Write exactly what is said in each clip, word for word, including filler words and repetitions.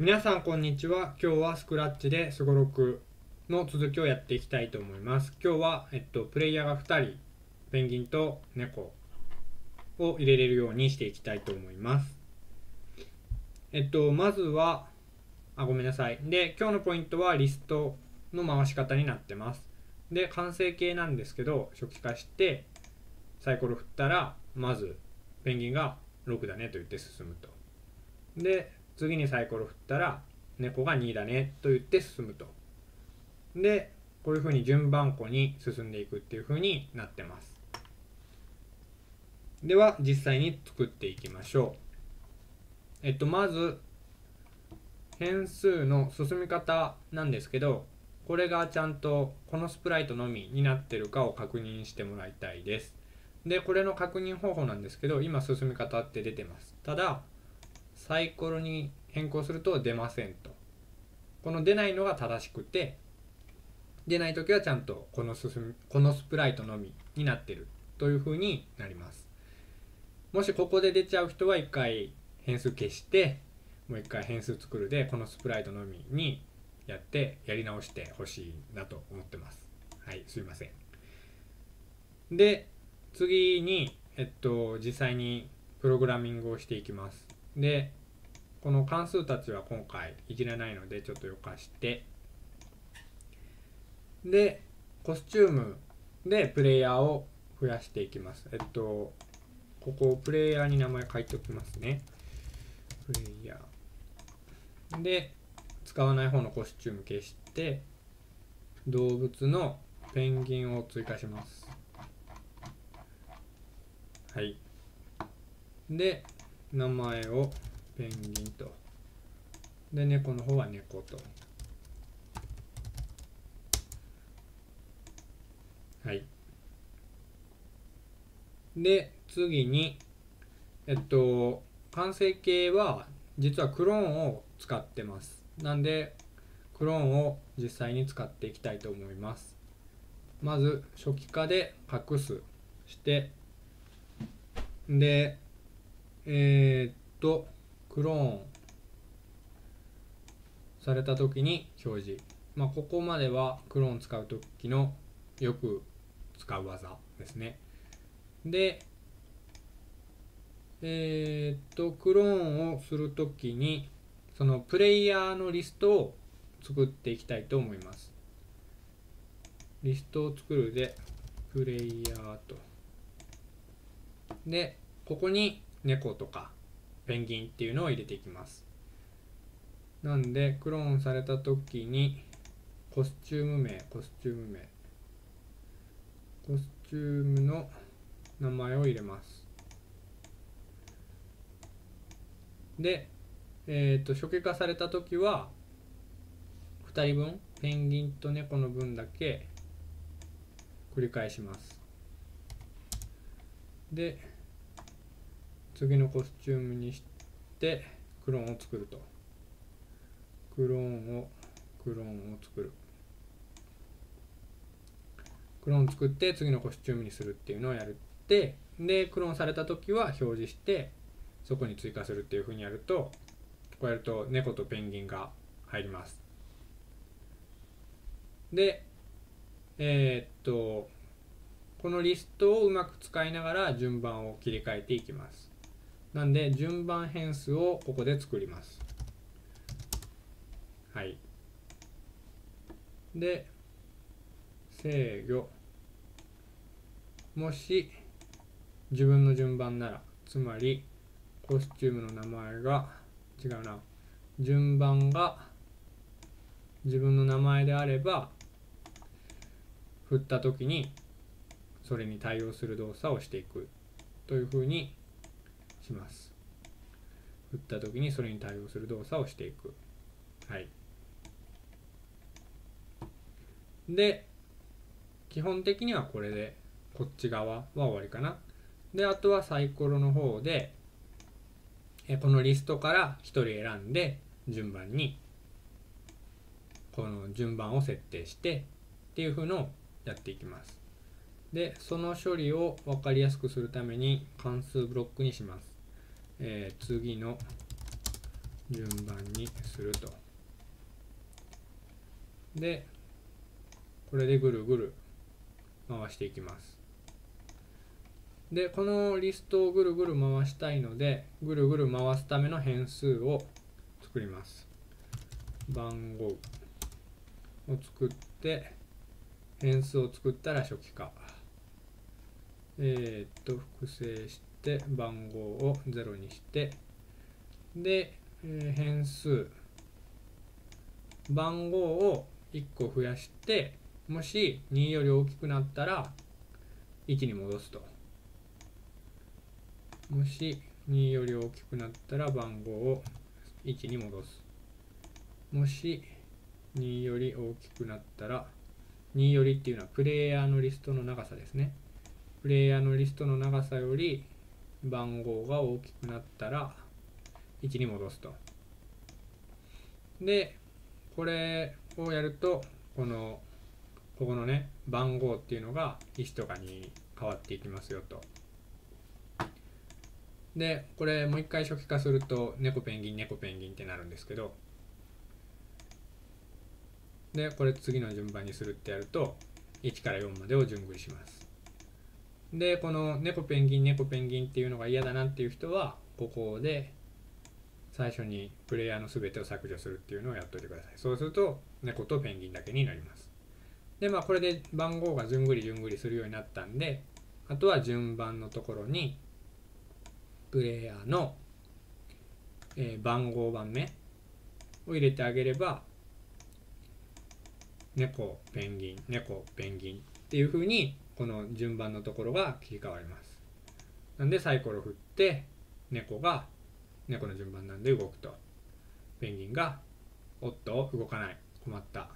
皆さんこんにちは。今日はスクラッチでスゴロクの続きをやっていきたいと思います。今日は、えっと、プレイヤーがふたりペンギンと猫を入れれるようにしていきたいと思います。えっとまずはあごめんなさいで今日のポイントはリストの回し方になってます。で完成形なんですけど、初期化してサイコロ振ったらまずペンギンがろくだねと言って進むと。で次にサイコロ振ったら猫がにだねと言って進むと。でこういうふうに順番こに進んでいくっていうふうになってます。では実際に作っていきましょう。えっとまず変数の進み方なんですけど、これがちゃんとこのスプライトのみになってるかを確認してもらいたいです。でこれの確認方法なんですけど、今進み方って出てます。ただサイコロに変更すると出ませんと。この出ないのが正しくて、出ない時はちゃんとこの進み、このスプライトのみになってるというふうになります。もしここで出ちゃう人は一回変数消してもう一回変数作るでこのスプライトのみにやってやり直してほしいなと思ってます。はいすいません。で次にえっと実際にプログラミングをしていきます。でこの関数たちは今回いじらないのでちょっとよかして、でコスチュームでプレイヤーを増やしていきます。えっとここをプレイヤーに名前書いておきますね。プレイヤーで使わない方のコスチューム消して動物のペンギンを追加します。はいで名前をペンギンと、で猫の方は猫と。はいで次にえっと完成形は実はクローンを使ってます。なんでクローンを実際に使っていきたいと思います。まず初期化で隠すしてでえー、っとクローンされた時に表示、まあここまではクローン使う時のよく使う技ですね。でえー、っとクローンをするときにそのプレイヤーのリストを作っていきたいと思います。リストを作るでプレイヤーと、でここに猫とかペンギンっていうのを入れていきます。なんでクローンされたときにコスチューム名コスチューム名コスチュームの名前を入れます。で、えー、と初期化された時はふたりぶんペンギンと猫の分だけ繰り返します。で次のコスチュームにしてクローンを作ると。クローンをクローンを作るクローンを作って次のコスチュームにするっていうのをやるって、でクローンされた時は表示してそこに追加するっていうふうにやると、こうやると猫とペンギンが入ります。でえー、っとこのリストをうまく使いながら順番を切り替えていきます。なんで順番変数をここで作ります。はいで制御、もし自分の順番なら、つまりコスチュームの名前が違うな順番が自分の名前であれば振った時にそれに対応する動作をしていくというふうにします。振った時にそれに対応する動作をしていく。はいで基本的にはこれでこっち側は終わりかな。であとはサイコロの方でこのリストからひとり選んで順番にこの順番を設定してっていう風のをやっていきます。でその処理を分かりやすくするために関数ブロックにします。えー、次の順番にすると。で、これでぐるぐる回していきます。で、このリストをぐるぐる回したいので、ぐるぐる回すための変数を作ります。番号を作って、変数を作ったら初期化。えー、っと、複製して、番号をゼロにして、で、えー、変数、番号をいっこ増やして、もしにより大きくなったらいちに戻すと。もしにより大きくなったら番号をいちに戻す。もしにより大きくなったら、によりっていうのはプレイヤーのリストの長さですね。プレイヤーのリストの長さより番号が大きくなったらいちに戻すと。で、これをやると、このここのね、番号っていうのがいちとかに変わっていきますよと。で、これもう一回初期化すると、猫ペンギン、猫ペンギンってなるんですけど、で、これ次の順番にするってやると、いちからよんまでを順繰りします。で、この猫ペンギン、猫ペンギンっていうのが嫌だなっていう人は、ここで最初にプレイヤーの全てを削除するっていうのをやっておいてください。そうすると、猫とペンギンだけになります。で、まあ、これで番号が順繰り順繰りするようになったんで、あとは順番のところに、プレイヤーの、えー、番号番目を入れてあげれば、猫ペンギン、猫ペンギンっていう風にこの順番のところが切り替わります。なんでサイコロ振って、猫が猫の順番なんで動くと、ペンギンがおっと動かない、困った、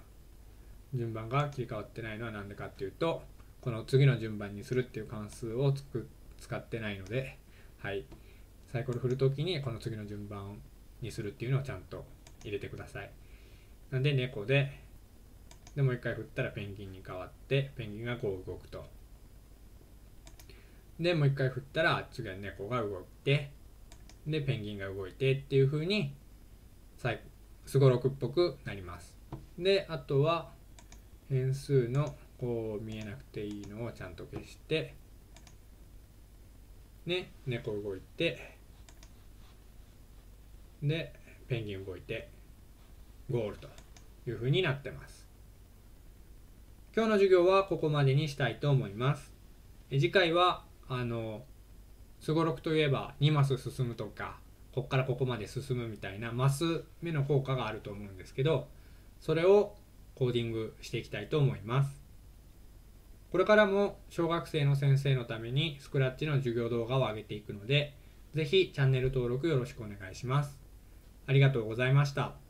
順番が切り替わってないのはなんでかっていうと、この次の順番にするっていう関数をつく使ってないので、はい、サイコロ振るときにこの次の順番にするっていうのをちゃんと入れてください。なんで猫で、でもう一回振ったらペンギンに変わって、ペンギンがこう動くと。で、もう一回振ったら次は猫が動いて、で、ペンギンが動いてっていう風に、すごろくっぽくなります。で、あとは変数のこう見えなくていいのをちゃんと消して、ね、猫動いて、で、ペンギン動いて、ゴールという風になってます。今日の授業はここまでにしたいと思います。次回は、あの、すごろくといえばにマス進むとか、こっからここまで進むみたいなマス目の効果があると思うんですけど、それをコーディングしていきたいと思います。これからも小学生の先生のためにスクラッチの授業動画を上げていくので、ぜひチャンネル登録よろしくお願いします。ありがとうございました。